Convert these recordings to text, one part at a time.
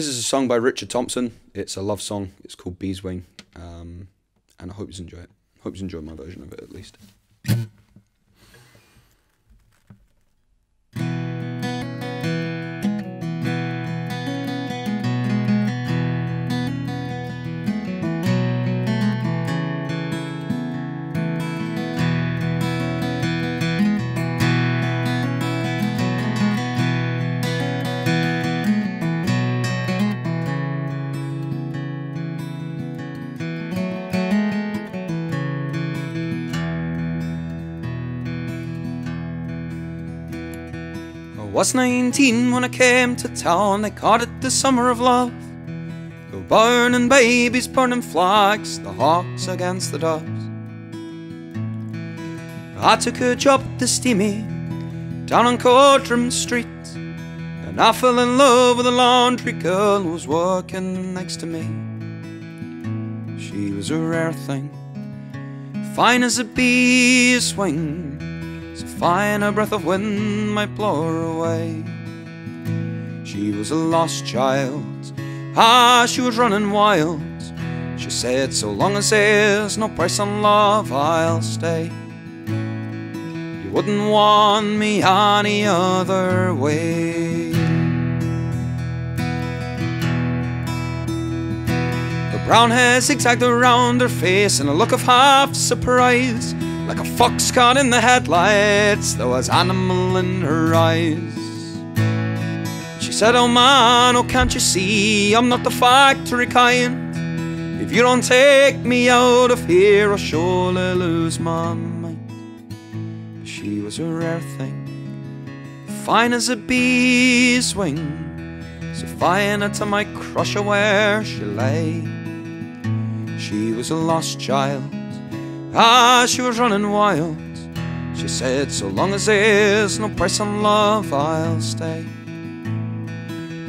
This is a song by Richard Thompson. It's a love song. It's called Beeswing. And I hope you enjoy it. I hope you enjoy my version of it at least. I was 19 when I came to town, they called it the summer of love. Go burning babies, burning flags, the hawks against the doves. I took a job at the steamy, down on Courtram Street, and I fell in love with a laundry girl who was working next to me. She was a rare thing, fine as a bee's wing, so fine a breath of wind might blow her away. She was a lost child, ah, she was running wild. She said, so long as there's no price on love, I'll stay. You wouldn't want me any other way. The brown hair zigzagged around her face in a look of half surprise, like a fox caught in the headlights, there was animal in her eyes. She said, oh man, oh can't you see, I'm not the factory kind. If you don't take me out of here, I'll surely lose my mind. She was a rare thing, fine as a bee's wing, so fine until my crusher where she lay. She was a lost child, ah, she was running wild. She said, so long as there's no price on love, I'll stay.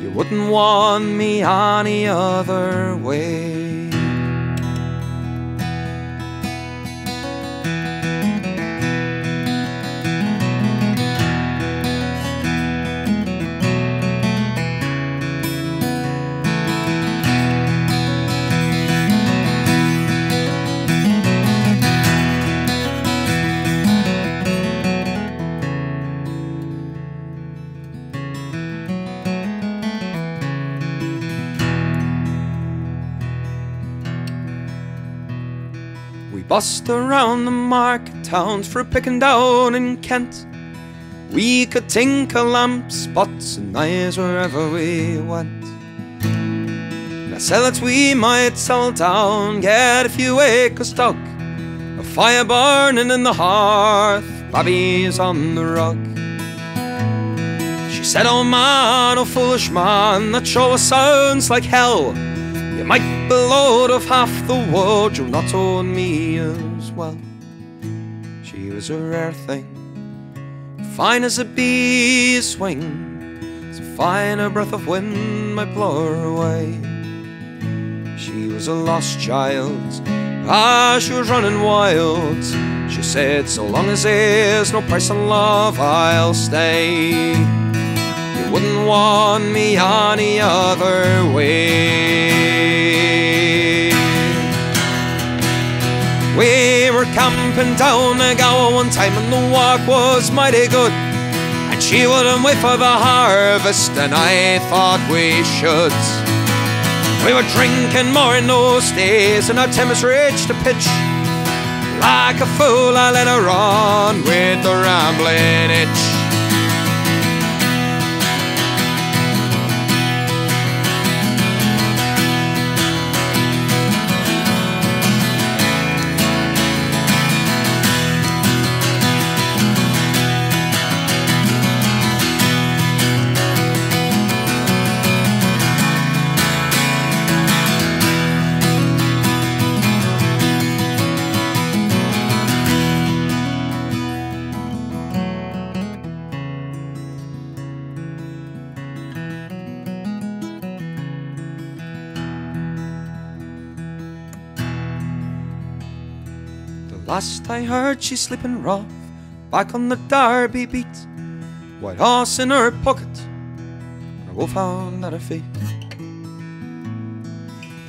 You wouldn't want me any other way. We bussed around the market towns for a picking down in Kent. We could tinker lamps, pots and knives wherever we went. And I said that we might settle down, get a few acres dug, a fire burning in the hearth, babbies on the rug. She said, oh man, oh foolish man, that sure sounds like hell. You might be lord of half the world, you'll not own me as well. She was a rare thing, fine as a bee's wing, so fine a breath of wind might blow her away. She was a lost child, ah, she was running wild. She said, so long as there's no price on love, I'll stay. You wouldn't want me any other way. We were camping down the Gower one time and the walk was mighty good, and she wouldn't wait for the harvest and I thought we should. We were drinking more in those days and our timbers reached a pitch. Like a fool I let her on with the rambling itch. Last I heard she's slipping rough, back on the Derby beat, white horse in her pocket, and a wolfhound at her feet.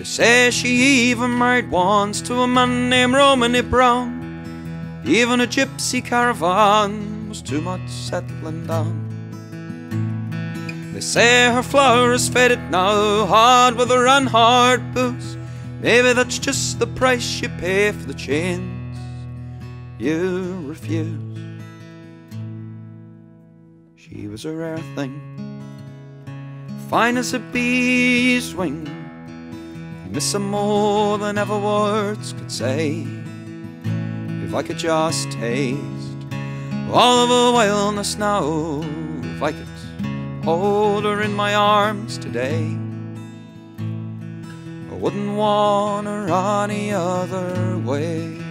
They say she even married once to a man named Romany Brown. Even a gypsy caravan was too much settling down. They say her flower is faded now, hard weather and hard boots. Maybe that's just the price you pay for the chains you refuse. She was a rare thing, fine as a bee's wing. You miss her more than ever words could say. If I could just taste all of her wildness now, if I could hold her in my arms today, wouldn't want her any other way.